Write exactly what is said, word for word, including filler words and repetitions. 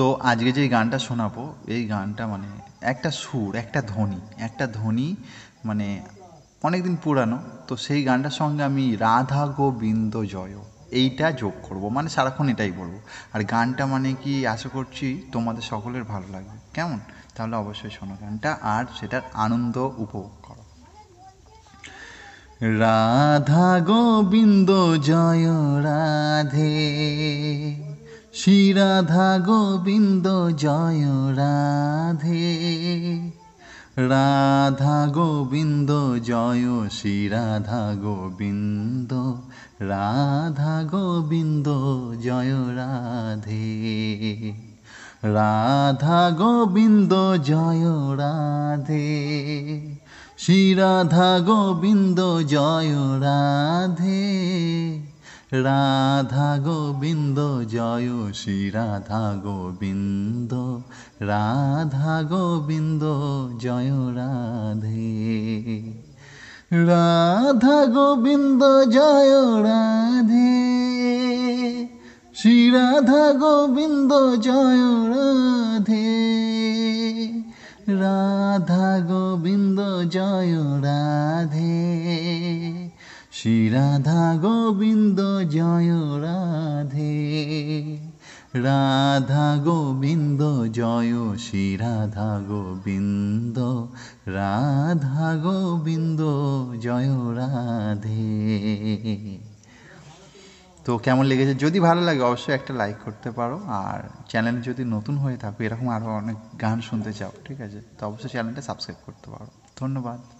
তো আজকে যে গানটা শোনাবো এই গানটা মানে একটা সুর, একটা ধ্বনি, একটা ধ্বনি মানে অনেক দিন পুরানো। তো সেই গানটার সঙ্গে আমি রাধা গোবিন্দ জয় এইটা যোগ করব, মানে সারাক্ষণ এটাই বলবো। আর গানটা মানে কি আশা করছি তোমাদের সকলের ভালো লাগবে, কেমন? তাহলে অবশ্যই শোনো গানটা আর সেটার আনন্দ উপভোগ করো। রাধা গোবিন্দ জয় রাধে, শ্রী রাধা গোবিন্দ জয় রাধে, রাধা গোবিন্দ জয় শ্রী রাধা গোবিন্দ, রাধা গোবিন্দ জয় রাধে, রাধা গোবিন্দ জয় রাধে, শ্রী রাধা গোবিন্দ জয় রাধে, রাধা গোবিন্দ জয় শ্রী রাধা গোবিন্দ, রাধা গোবিন্দ জয় রাধে, রাধা গোবিন্দ জয় রাধে, শ্রী রাধা গোবিন্দ জয় রাধে, রাধা গোবিন্দ জয় রাধে, শ্রী রাধা গোবিন্দ জয় রাধে, রাধা গোবিন্দ জয় শ্রী রাধা গোবিন্দ, রাধা গোবিন্দ জয় রাধে। তো কেমন লেগেছে? যদি ভালো লাগে অবশ্যই একটা লাইক করতে পারো, আর চ্যানেল যদি নতুন হয়ে থাকো, এরকম আরও অনেক গান শুনতে চাও, ঠিক আছে, তো অবশ্যই চ্যানেলটা সাবস্ক্রাইব করতে পারো। ধন্যবাদ।